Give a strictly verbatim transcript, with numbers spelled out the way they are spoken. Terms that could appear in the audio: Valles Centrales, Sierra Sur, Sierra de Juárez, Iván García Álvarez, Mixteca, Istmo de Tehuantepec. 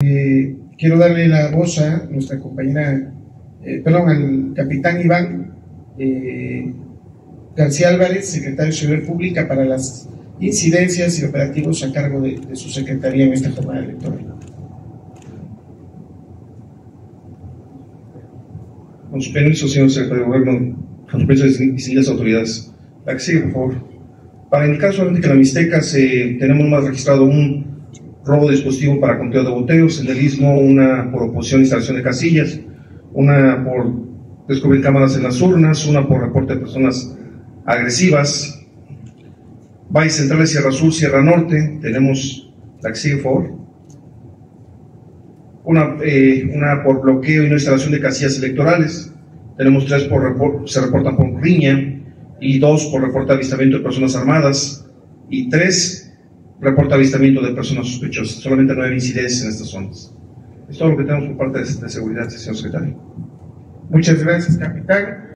Eh, quiero darle la voz a nuestra compañera, eh, perdón, al capitán Iván eh, García Álvarez, secretario de Seguridad Pública, para las incidencias y operativos a cargo de, de su secretaría en esta jornada electoral. Con su permiso, señor secretario de Gobierno, con su permiso y sin las autoridades, la que sigue, por favor. Para indicar solamente que en la Mixteca eh, tenemos más registrado un robo de dispositivo para conteo de boteos, en el Istmo una por oposición a instalación de casillas, una por descubrir cámaras en las urnas, una por reporte de personas agresivas. Valles Centrales, Sierra Sur, Sierra Norte, tenemos la que sigue, por favor. Una, eh, una por bloqueo y no instalación de casillas electorales, tenemos tres por report, se reportan por riña, y dos por reporte de avistamiento de personas armadas, y tres reporta avistamiento de personas sospechosas. Solamente nueve incidencias en estas zonas. Es todo lo que tenemos por parte de, de seguridad, señor secretario. Muchas gracias, capitán.